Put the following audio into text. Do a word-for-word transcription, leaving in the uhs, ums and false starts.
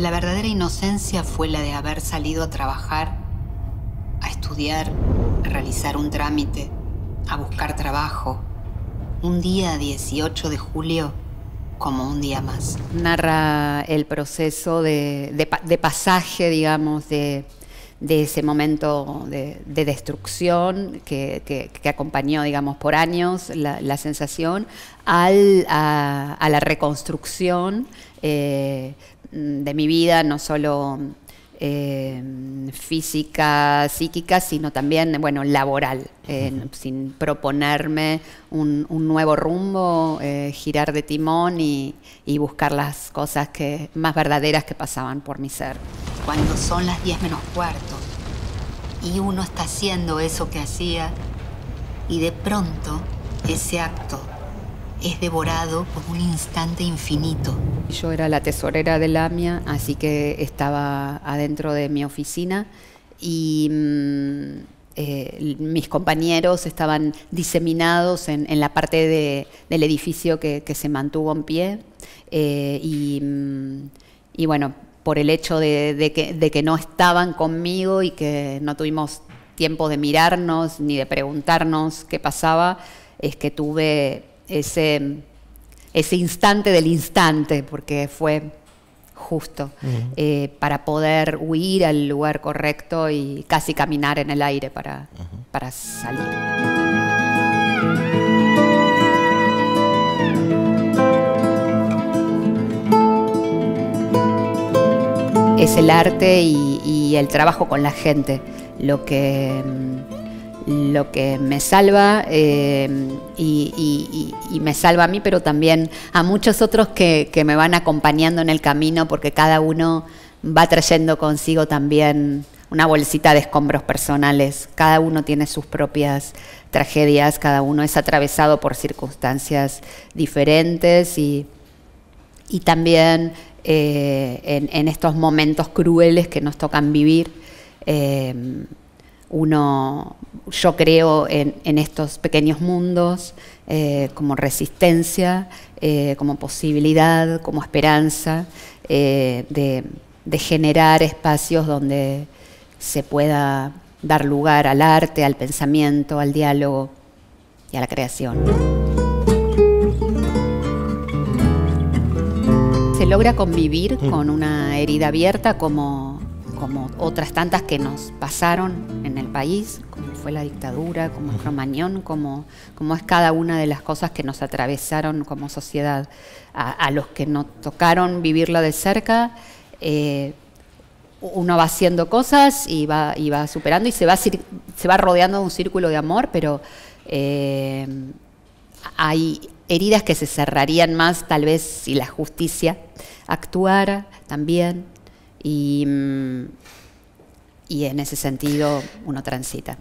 La verdadera inocencia fue la de haber salido a trabajar, a estudiar, a realizar un trámite, a buscar trabajo. Un día dieciocho de julio como un día más. Narra el proceso de, de, de pasaje, digamos, de, de ese momento de, de destrucción que, que, que acompañó, digamos, por años la, la sensación, al, a, a la reconstrucción eh, de mi vida, no solo eh, física, psíquica, sino también, bueno, laboral, eh, uh-huh. sin proponerme un, un nuevo rumbo, eh, girar de timón y, y buscar las cosas que, más verdaderas que pasaban por mi ser. Cuando son las diez menos cuarto y uno está haciendo eso que hacía y de pronto ese acto es devorado por un instante infinito. Yo era la tesorera de la AMIA, así que estaba adentro de mi oficina y eh, mis compañeros estaban diseminados en, en la parte de, del edificio que, que se mantuvo en pie eh, y, y bueno, por el hecho de, de, que, de que no estaban conmigo y que no tuvimos tiempo de mirarnos ni de preguntarnos qué pasaba, es que tuve Ese, ese instante del instante, porque fue justo, uh-huh. eh, para poder huir al lugar correcto y casi caminar en el aire para, uh-huh. para salir. Es el arte y, y el trabajo con la gente lo que... lo que me salva eh, y, y, y, y me salva a mí, pero también a muchos otros que, que me van acompañando en el camino, porque cada uno va trayendo consigo también una bolsita de escombros personales. Cada uno tiene sus propias tragedias, cada uno es atravesado por circunstancias diferentes y, y también eh, en, en estos momentos crueles que nos tocan vivir, eh, uno, yo creo en, en estos pequeños mundos eh, como resistencia, eh, como posibilidad, como esperanza eh, de, de generar espacios donde se pueda dar lugar al arte, al pensamiento, al diálogo y a la creación. Se logra convivir con una herida abierta como... como otras tantas que nos pasaron en el país, como fue la dictadura, como es Cromañón, como, como es cada una de las cosas que nos atravesaron como sociedad. A, a los que nos tocaron vivirla de cerca, eh, uno va haciendo cosas y va, y va superando y se va, se va rodeando de un círculo de amor, pero eh, hay heridas que se cerrarían más tal vez si la justicia actuara también. Y, y en ese sentido uno transita.